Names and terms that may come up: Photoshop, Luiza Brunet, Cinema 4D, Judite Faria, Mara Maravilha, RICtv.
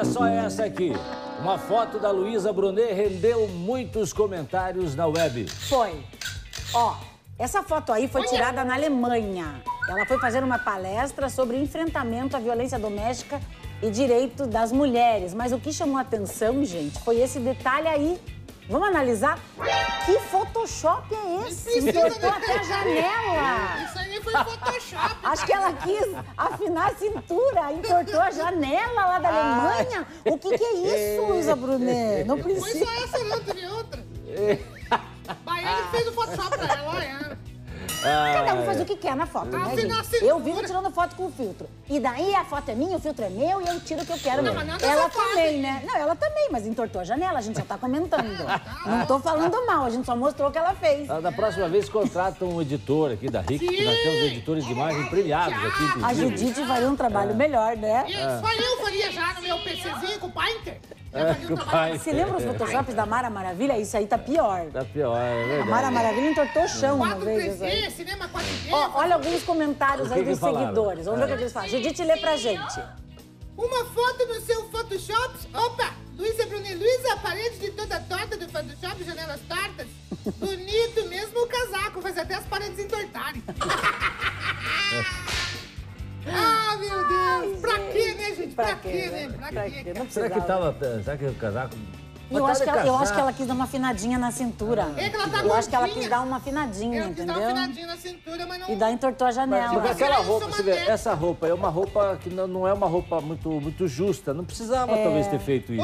É só essa aqui. Uma foto da Luiza Brunet rendeu muitos comentários na web. Foi. Ó, essa foto aí foi tirada na Alemanha. Ela foi fazer uma palestra sobre enfrentamento à violência doméstica e direito das mulheres. Mas o que chamou a atenção, gente, foi esse detalhe aí. Vamos analisar? Que Photoshop é esse? Botou até a janela. Isso aí foi Photoshop. Acho que ela quis afinar a cintura, entortou a janela lá da Alemanha. O que é isso, Luiza Brunet? Não precisa. Foi só essa, não teve outra. Mas ele fez o Photoshop pra ela, olha. Cada um faz o que quer na foto, né, gente? Eu vivo tirando foto com o filtro. E daí a foto é minha, o filtro é meu e eu tiro o que eu quero. Não, mas ela também, né? Não, ela também, mas entortou a janela, a gente só tá comentando. Não tô falando mal, a gente só mostrou o que ela fez. Da próxima vez contratam um editor aqui da RIC, que nós temos editores de imagem premiados aqui, inclusive. A Judite faria um trabalho melhor, né? Só eu faria já no meu PCzinho com o Painter. Você lembra os Photoshops da Mara Maravilha? Isso aí tá pior. Tá pior, é verdade. A Mara Maravilha entortou o chão uma vez. 4D, cinema 4D. Olha alguns comentários aí dos seguidores. Vamos ver o que eles falam. Judite, lê pra gente. Uma foto no seu Photoshop. Opa! Luiza Brunet, Luiza, a parede de toda torta do Photoshop, janelas tortas. Bonito mesmo o casaco, faz até as paredes entortarem. Ah, meu Deus! Pra quê, né, gente? Pra quê, né? Pra quê? Será que tava... Será que o casaco... Eu acho que ela quis dar uma afinadinha na cintura. É que ela tá gordinha. Eu acho que ela quis dar uma afinadinha, entendeu? Ela quis dar uma afinadinha na cintura, mas não... E daí entortou a janela. Porque aquela roupa, você vê, essa roupa é uma roupa que não é uma roupa muito justa. Não precisava, talvez, ter feito isso.